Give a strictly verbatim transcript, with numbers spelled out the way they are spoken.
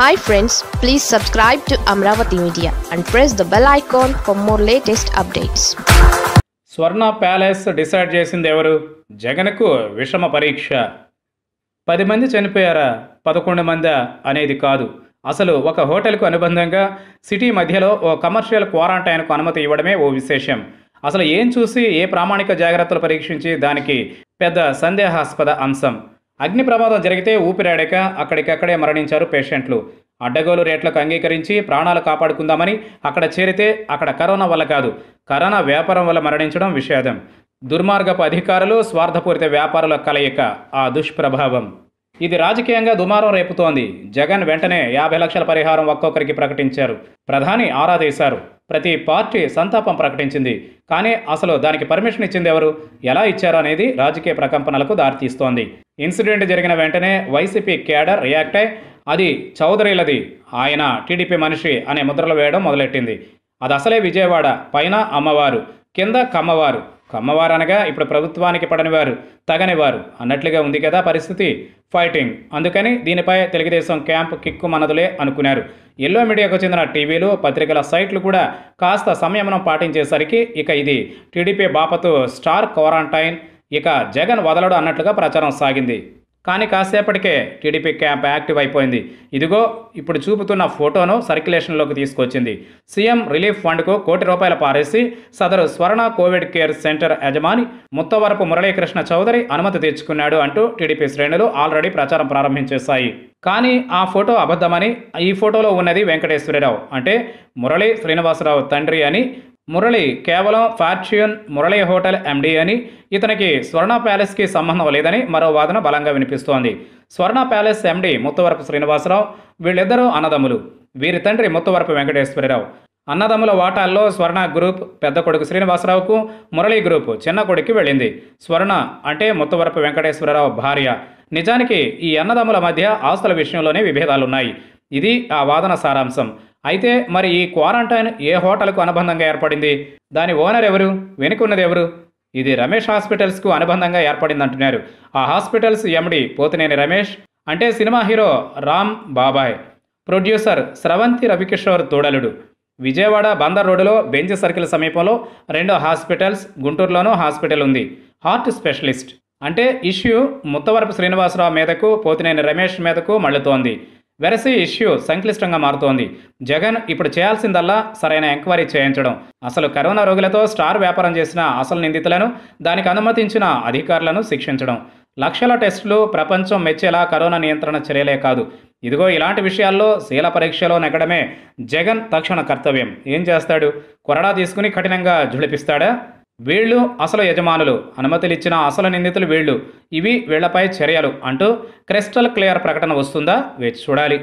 Hi friends, please subscribe to Amravati Media and press the bell icon for more latest updates. Swarna Palace decide చేసింది ఎవరు? జగనకు విషమ పరీక్ష. పది మంది చనిపోయారా పదకొండు మంది అనేది కాదు. అసలు ఒక హోటల్ కు అనుబంధంగా సిటీ మధ్యలో ఓ కమర్షియల్ క్వారంటైన్ కు అనుమతి ఇవ్వడమే ఓ విశేషం. అసలు ఏం చూసి ఏ ప్రామాణిక జాగృతలు పరీక్షించి దానికి పెద్ద సందేహాస్పద అంశం. అగ్ని ప్రమాదం జరిగితే ఊపిరాడక అక్కడికక్కడే మరణించారు పేషెంట్లు. అడ్డగోలు రేట్లకు అంగీకరించి ప్రాణాలు కాపాడుకుందామని అక్కడ చేరితే అక్కడ కరోనా వల్ల కాదు, కరోనా వ్యాపారం వల్ల మరణించడం విషాదం. దుర్మార్గపు అధికారులు, స్వార్థపూరిత వ్యాపారుల కలయిక, ఆ దుష్ప్రభావం. ఇది రాజకీయంగా దుమారం రేపుతోంది. జగన్ వెంటనే యాభై లక్షల పరిహారం ఒక్కొక్కరికి ప్రకటించారు. ప్రధాని ఆరా తీశారు. ప్రతి పార్టీ సంతాపం ప్రకటించింది. కానీ అసలు దానికి పర్మిషన్ ఇచ్చింది ఎవరు, ఎలా ఇచ్చారు అనేది రాజకీయ ప్రకంపనలకు దారితీస్తోంది. ఇన్సిడెంట్ జరిగిన వెంటనే వైసీపీ క్యాడర్ రియాక్ట్ అయి అది చౌదరిలది, ఆయన టీడీపీ మనిషి అనే ముద్రలు వేయడం మొదలెట్టింది. అది అసలే విజయవాడ, పైన అమ్మవారు, కింద కమ్మవారు. కమ్మవారు అనగా ఇప్పుడు ప్రభుత్వానికి పడనివారు, తగనివారు అన్నట్లుగా ఉంది కదా పరిస్థితి. ఫైటింగ్. అందుకని దీనిపై తెలుగుదేశం క్యాంప్ కిక్కు మనదులే అనుకున్నారు. ఎల్లో మీడియాకు చెందిన టీవీలు, పత్రికల సైట్లు కూడా కాస్త సంయమనం పాటించేసరికి ఇక ఇది టీడీపీ బాపతు స్టార్ క్వారంటైన్, ఇక జగన్ వదలడు అన్నట్లుగా ప్రచారం సాగింది. కానీ కాసేపటికే టీడీపీ క్యాంప్ యాక్టివ్ అయిపోయింది. ఇదిగో ఇప్పుడు చూపుతున్న ఫోటోను సర్క్యులేషన్లోకి తీసుకొచ్చింది. సీఎం రిలీఫ్ ఫండ్కు కోటి రూపాయలు పారేసి సదరు స్వర్ణ కోవిడ్ కేర్ సెంటర్ యజమాని ముత్తవరపు మురళీకృష్ణ చౌదరి అనుమతి తెచ్చుకున్నాడు అంటూ టీడీపీ శ్రేణులు ఆల్రెడీ ప్రచారం ప్రారంభించేశాయి. కానీ ఆ ఫోటో అబద్ధమని, ఈ ఫోటోలో ఉన్నది వెంకటేశ్వరరావు, అంటే మురళీ శ్రీనివాసరావు తండ్రి అని, మురళి కేవలం ఫార్చ్యూన్ మురళి హోటల్ ఎండీ అని, ఇతనికి స్వర్ణ ప్యాలెస్కి సంబంధం లేదని మరో వాదన బలంగా వినిపిస్తోంది. స్వర్ణ ప్యాలెస్ ఎండీ ముత్తవరపు శ్రీనివాసరావు, వీళ్ళిద్దరూ అన్నదమ్ములు. వీరి తండ్రి ముత్తవరపు వెంకటేశ్వరరావు. అన్నదమ్ముల వాటాల్లో స్వర్ణ గ్రూప్ పెద్ద కొడుకు శ్రీనివాసరావుకు, మురళి గ్రూప్ చిన్న కొడుక్కి వెళ్ళింది. స్వర్ణ అంటే ముత్తవరపు వెంకటేశ్వరరావు భార్య. నిజానికి ఈ అన్నదమ్ముల మధ్య ఆస్తుల విషయంలోనే విభేదాలున్నాయి. ఇది ఆ వాదన సారాంశం. అయితే మరి ఈ క్వారంటైన్ ఏ హోటల్కు అనుబంధంగా ఏర్పడింది? దాని ఓనర్ ఎవరు? వెనుకున్నది ఎవరు? ఇది రమేష్ హాస్పిటల్స్కు అనుబంధంగా ఏర్పడిందంటున్నారు. ఆ హాస్పిటల్స్ ఎండి పోతినేని రమేష్, అంటే సినిమా హీరో రామ్ బాబాయ్, ప్రొడ్యూసర్ స్రవంతి రవికిషోర్ తోడలుడు. విజయవాడ బందర్ రోడ్డులో బెంజ్ సర్కిల్ సమీపంలో రెండు హాస్పిటల్స్, గుంటూరులోనూ హాస్పిటల్ ఉంది. హార్ట్ స్పెషలిస్ట్ అంటే ఇష్యూ ముత్తవరపు శ్రీనివాసరావు మీదకు, పోతినేని రమేష్ మీదకు మళ్ళుతోంది. వెరసి ఇష్యూ సంక్లిష్టంగా మారుతోంది. జగన్ ఇప్పుడు చేయాల్సిందల్లా సరైన ఎంక్వైరీ చేయించడం. అసలు కరోనా రోగులతో స్టార్ వ్యాపారం చేసిన అసలు నిందితులను, దానికి అనుమతించిన అధికారులను శిక్షించడం. లక్షల టెస్టులు ప్రపంచం మెచ్చేలా కరోనా నియంత్రణ చర్యలే కాదు. ఇదిగో ఇలాంటి విషయాల్లో శీల పరీక్షలో నెగ్గడమే జగన్ తక్షణ కర్తవ్యం. ఏం చేస్తాడు? కొరడా తీసుకుని కఠినంగా ఝుళిపిస్తాడా? వీళ్ళు అసలు యజమానులు, అనుమతులిచ్చిన అసలు నిందితులు వీళ్ళు, ఇవి వీళ్లపై చర్యలు అంటూ క్రిస్టల్ క్లియర్ ప్రకటన వస్తుందా? వేచి చూడాలి.